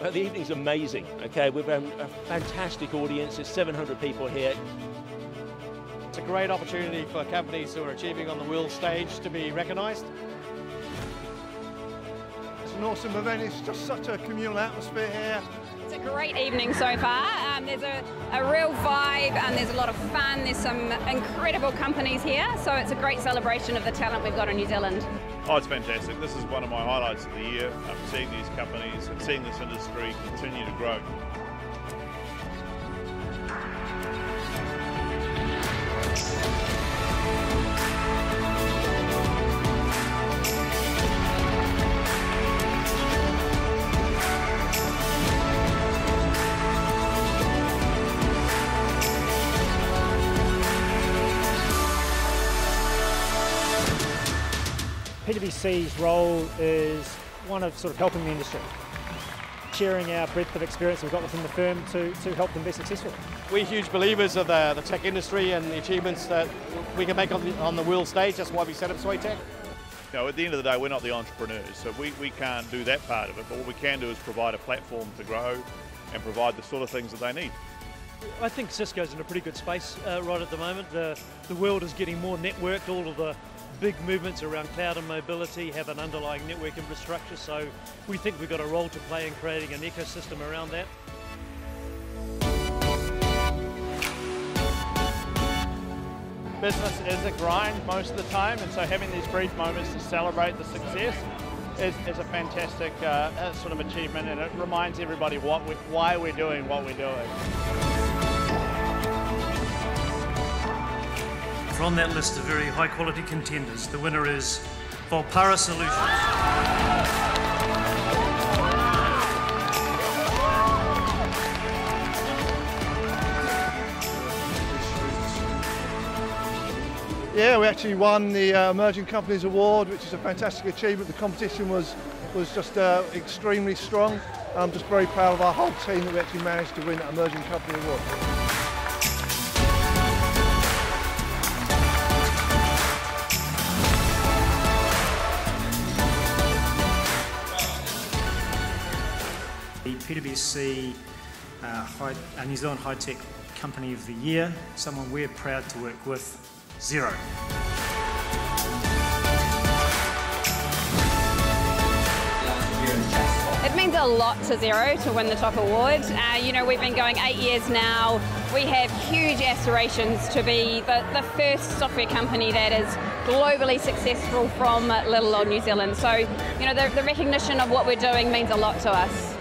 The evening's amazing, okay? We've had a fantastic audience. There's 700 people here. It's a great opportunity for companies who are achieving on the world stage to be recognised. It's an awesome event. It's just such a communal atmosphere here. It's a great evening so far. There's a real vibe, and there's a lot of fun. There's some incredible companies here, so it's a great celebration of the talent we've got in New Zealand. Oh, it's fantastic. This is one of my highlights of the year. I'm seeing these companies and seeing this industry continue to grow. PwC's role is one of sort of helping the industry, sharing our breadth of experience we've got within the firm to help them be successful. We're huge believers of the tech industry and the achievements that we can make on the world stage. That's why we set up Sway Tech. You know, at the end of the day, we're not the entrepreneurs, so we can't do that part of it, but what we can do is provide a platform to grow and provide the sort of things that they need. I think Cisco's in a pretty good space right at the moment. The world is getting more networked. All of the big movements around cloud and mobility have an underlying network infrastructure, so we think we've got a role to play in creating an ecosystem around that. Business is a grind most of the time, and so having these brief moments to celebrate the success is a fantastic sort of achievement, and it reminds everybody why we're doing what we're doing. From that list of very high quality contenders, the winner is Volpara Solutions. Yeah, we actually won the Emerging Companies Award, which is a fantastic achievement. The competition was just extremely strong. I'm just very proud of our whole team that we actually managed to win that Emerging Company Award. The PwC New Zealand High Tech Company of the Year, someone we're proud to work with, Xero. It means a lot to Xero to win the top award. You know, we've been going 8 years now. We have huge aspirations to be the first software company that is globally successful from little old New Zealand. So, you know, the recognition of what we're doing means a lot to us.